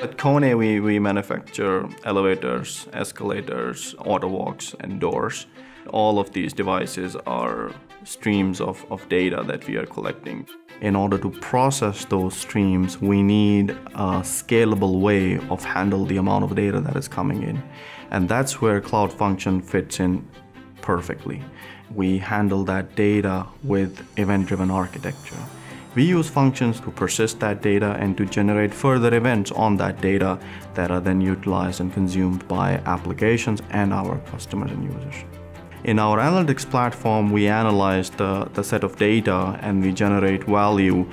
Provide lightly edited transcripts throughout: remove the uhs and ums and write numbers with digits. At Kone, we manufacture elevators, escalators, auto walks, and doors. All of these devices are streams of data that we are collecting. In order to process those streams, we need a scalable way of handle the amount of data that is coming in. And that's where Cloud Function fits in perfectly. We handle that data with event-driven architecture. We use functions to persist that data and to generate further events on that data that are then utilized and consumed by applications and our customers and users. In our analytics platform, we analyze the set of data and we generate value,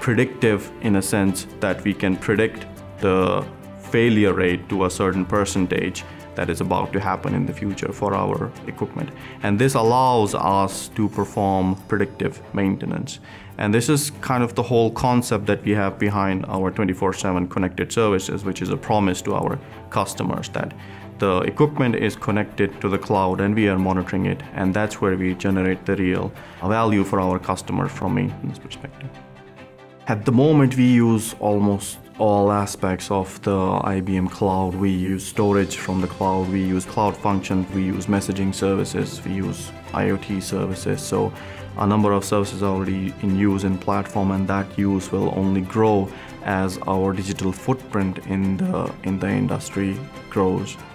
predictive in a sense that we can predict the failure rate to a certain percentage that is about to happen in the future for our equipment. And this allows us to perform predictive maintenance. And this is kind of the whole concept that we have behind our 24/7 connected services, which is a promise to our customers that the equipment is connected to the cloud and we are monitoring it. And that's where we generate the real value for our customers from a maintenance perspective. At the moment, we use almost all aspects of the IBM cloud. We use storage from the cloud, we use Cloud Function, we use messaging services, we use IoT services. So a number of services are already in use in platform, and that use will only grow as our digital footprint in the industry grows.